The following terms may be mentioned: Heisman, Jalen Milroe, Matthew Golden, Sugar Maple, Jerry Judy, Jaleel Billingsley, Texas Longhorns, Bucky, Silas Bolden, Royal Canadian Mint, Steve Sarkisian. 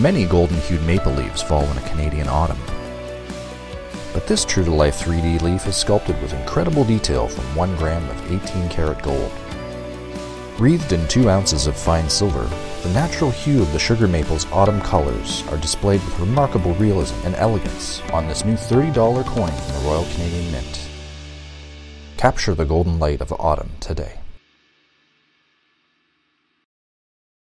Many golden-hued maple leaves fall in a Canadian autumn. But this true-to-life 3D leaf is sculpted with incredible detail from 1 gram of 18-karat gold. Wreathed in 2 ounces of fine silver, the natural hue of the sugar maple's autumn colors are displayed with remarkable realism and elegance on this new $30 coin from the Royal Canadian Mint. Capture the golden light of autumn today.